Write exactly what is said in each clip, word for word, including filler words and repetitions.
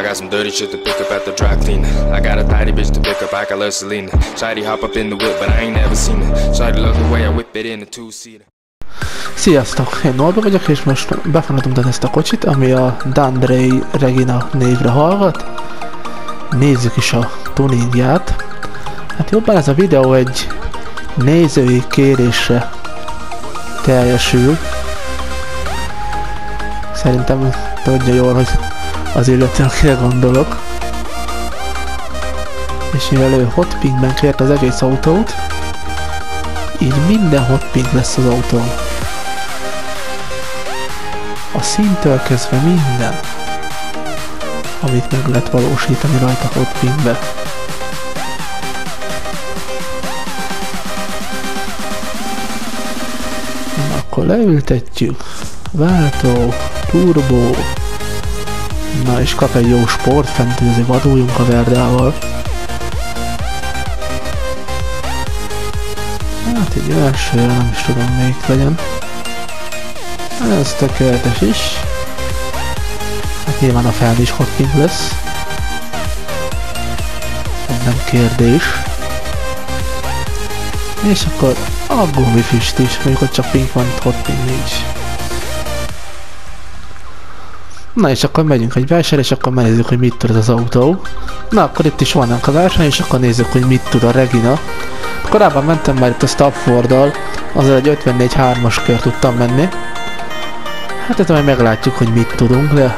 I got some dirty shit to pick up at the Draclina. I got a tidy bitch to pick up, I got Lercelina. Shady hop up in the whip, but I ain't never seen it. Shady love the way I whip it in a two-seater. Sziasztok! Én Norbi vagyok, és most be fogom tenni ezt a kocsit, ami a Dundreary Regina névre hallgat. Nézzük is a tuningját. Hát jobban ez a videó egy nézői kérésre teljesül. Szerintem tudja jól, hogy az illető, akire gondolok. És mivel ő hotpinkben kért az egész autót, így minden hotpink lesz az autó. A színtől kezdve minden, amit meg lehet valósítani rajta hotpinkbe. Na, akkor leültetjük. Váltó, turbó. Na, és kap egy jó sportfentőzi, vaduljunk a verdával. Hát egy elsőre nem is tudom, melyik legyen. Ez tökéletes is. Hát nyilván a fel is hotpink lesz. Nem kérdés. És akkor a Gumbifist is, mondjuk ott csak pink van, itt hotpink nincs. Na, és akkor megyünk egy versenyre, és akkor megnézzük, hogy mit tud ez az autó. Na, akkor itt is vannak a verseny, és akkor nézzük, hogy mit tud a Regina. Korábban mentem már itt a Stopforddal, azzal egy ötvennégy hármas kör tudtam menni. Hát itt majd meglátjuk, hogy mit tudunk, de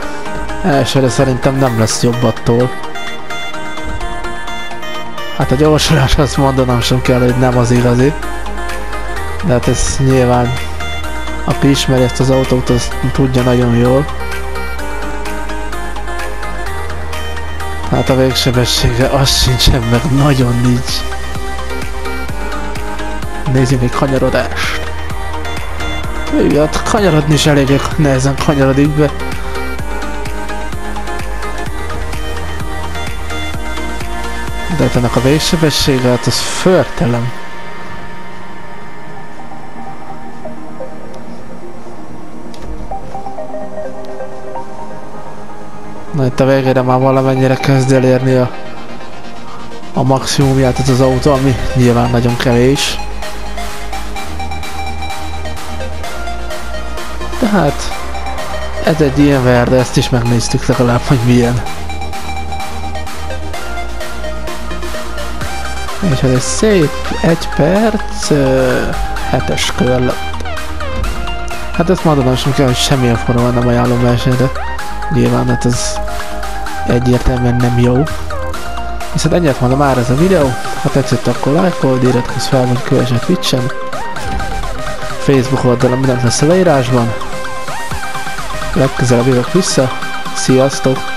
elsőre szerintem nem lesz jobb attól. Hát a gyorsulás, azt mondanom sem kell, hogy nem az igazi. De hát ez nyilván, aki ismeri ezt az autót, az tudja nagyon jól. Hát a végsebessége az sincsen, meg nagyon nincs. Nézzük egy kanyarodást. Ő, hát kanyarodni is eléggé nehezen kanyarodik be. De hát ennek a végsebessége, hát az förtelen. Na, itt a végére már valamennyire kezd elérni a, a maximumját ez az autó, ami nyilván nagyon kevés. Tehát ez egy ilyen verde, ezt is megnéztük legalább, hogy milyen. És hát egy szép egy perc, hetes kör lett. Hát ezt mondanom sem kell, hogy semmilyen formában nem ajánlom versenyre. Nyilván hát ez egyértelműen nem jó. Viszont ennyit mondom már ez a videó, ha tetszett, akkor lájkold, iratkozz fel, vagy kövess a Twitchen. Facebook oldalon mindent lesz a leírásban. Legközelebb jövök vissza. Sziasztok!